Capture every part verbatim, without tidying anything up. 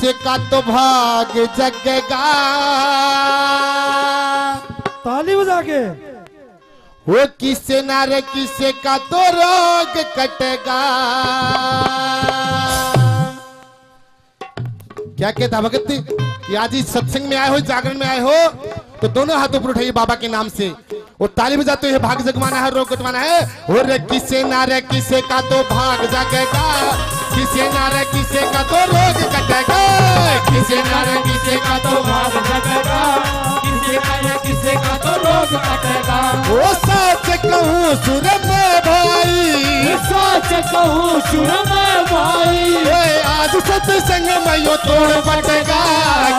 सिका तो भाग जगेगा। ताली बजा के वो किसे नारे किसे का तो रोग कटेगा। क्या कहता भगत जी, आज ही सत्संग में आए हो, जागरण में आए हो तो दोनों हाथ ऊपर उठाइए बाबा के नाम से और ताली बजाते हुए भाग जगवाना है, रोग कटवाना है। और किसे नारे किसे का तो भाग जगेगा, किसे नारे किसे का तो रोग कटेगा, किसे नारे किसे का तो भाग जगेगा, किसे नारे किसे का तो रोग कटेगा। वो सच कहूँ सुन में भाई, सच कहूँ सुन में भाई, आज सत्संग में यो तोड़ पटेगा।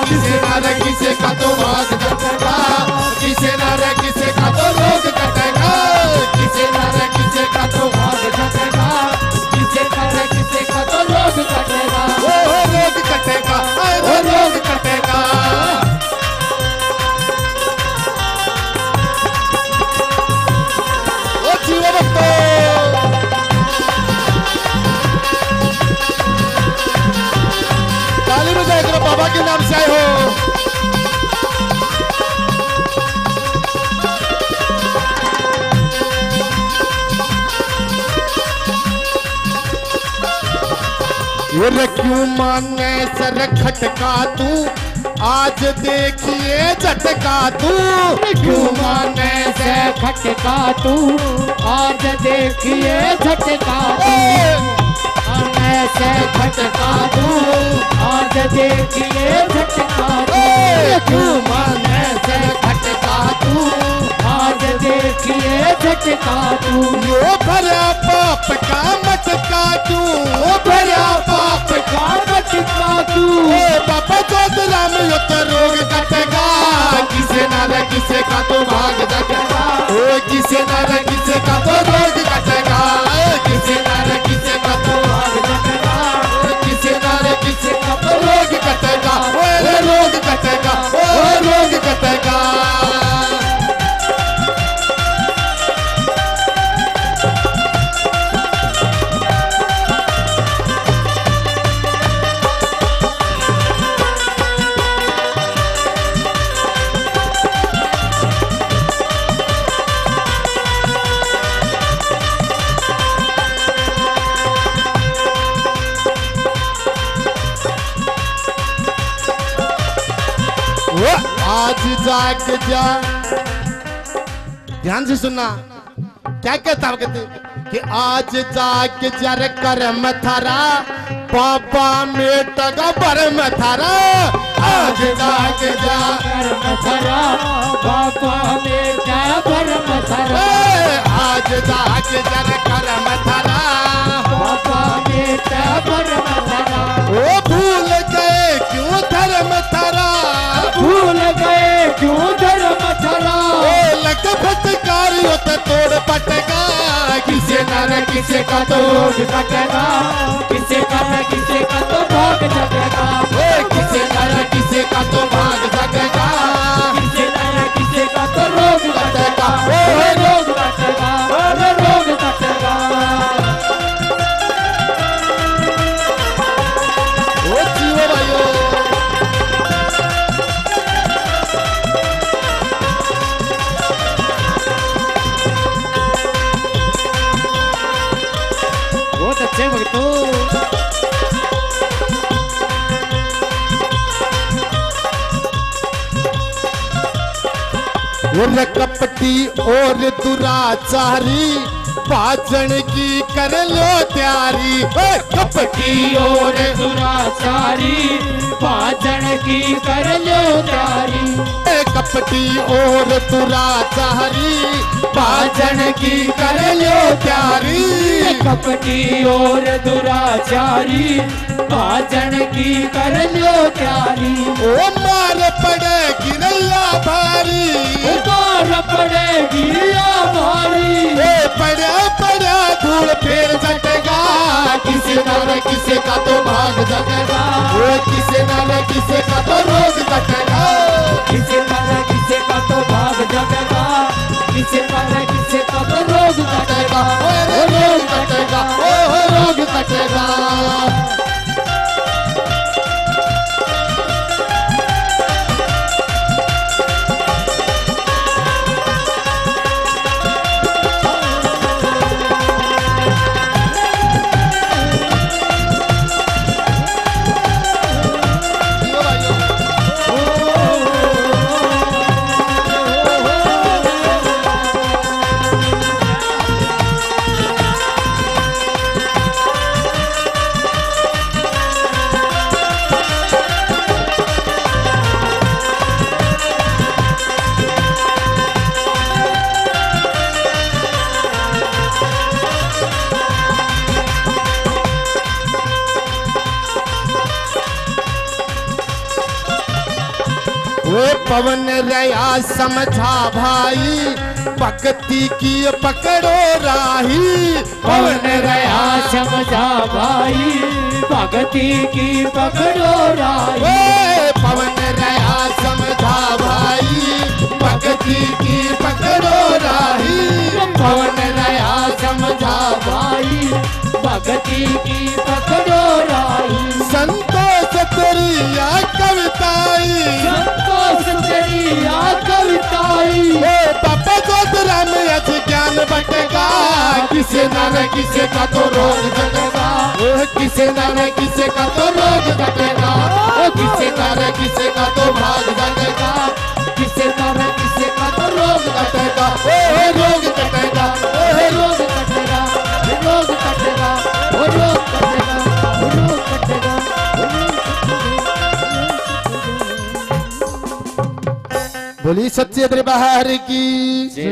किसे नारे किसे का तो भाग जगेगा, किसे नारे किसे का तो रोग कटेगा, किसे नारे किसे का तो भाग जगेगा, किसे नारे किसे का तो रोग कटेगा। ओ रोग कटेगा, ओ रोग कटेगा। ओ जीवन भक्तों, ताली बजाए करो बाबा के नाम से आए हो। क्यों माने सर खटका तू, आज देखिए झटका तू। क्यों माने से खटका तू, आज देखिए झटका तू। माने से खटका तू, आज देखिए झटका तू। क्यों माने से खटका तू, आज देखिए झटका तू। यो भरा पाप का मटका तू, भरा पाप का मटका तू। बाबा जोतरा में यो तो रोग कटेगा, किसे नारे किसे का तो भाग जगेगा। ओ किसे नारे किसे का तो रोग कटेगा, किसे नारे किसे का तो भाग जगेगा, किसे नारे किसे का तो रोग कटेगा। ओ रोग कटेगा, ओ रोग कटेगा। आज जाग जा, ध्यान से सुनना क्या कहता कहते कि आज जाग जा रे कर्म थारा, पापा मेटगा भरम थारा। आज जाग जा कर्म थारा, पापा मेटगा भरम थारा। आज जाग जा रे कर्म थारा, पापा मेटगा भरम थारा। ओ भूल गए क्यों धर्म थारा, भूल गए क्यों धर्म थारा। लग फटकार यो तो तोड़ पटेगा, किसे नारे किसे का तो रोग कटेगा, किसे नारे किसे का तो भाग जगेगा। ओ किसे नारे किसे का तो भाग जगेगा, किसे नारे किसे का तो रोग कटेगा। ओ रोग कटेगा, ओ रोग कटेगा। ओ जीव भाइयों, भक्तों और कपटी और दुराचारी, भाजन की कर लो तैयारी। कपटी और दुराचारी, भाजन की कर लो तैयारी। कपटी और दुराचारी, भाजन की कर लो तैयारी। कपटी और दुराचारी, भाजन की कर लो तैयारी। ओ मार पड़ेगी नैया भारी, मार पड़ेगी नैया भारी। ओ पड़ा पड़ा धूल फेर जटेगा, किसे नारे किसे का तो भाग जगेगा। ओ किसे नारे किसे का तो रोग कटेगा, किसे नारे किसे का तो भाग जगेगा, किसे नारे किसे का तो रोग कटेगा। ओ रोग कटेगा, ओ रोग कटेगा। ओ पवन रया समझा भाई भक्ति की पकड़ो राही। पवन रया समझा भाई भक्ति की पकड़ो राही। ओ पवन रया समझा भाई भक्ति की पकड़ो राही। पवन रया समझा भाई भक्ति की पकड़ो राही। संतोष तेरिया कविताई कविताई ओ पापा चौधरा में अच ज्ञान बटेगा। किसे ना न किसे का तो रोग जटेगा। किसे ना न किसे का तो रोग जटेगा। किसे ना न किसे का तो भाग जटेगा। किसे ना न किसे का तो रोग जटेगा। ओ रोग जटेगा। ओ रोग जटेगा। रोग जटेगा। ओ रोग जटेगा। रोग जटेगा। बोली सच्चे दरबार की।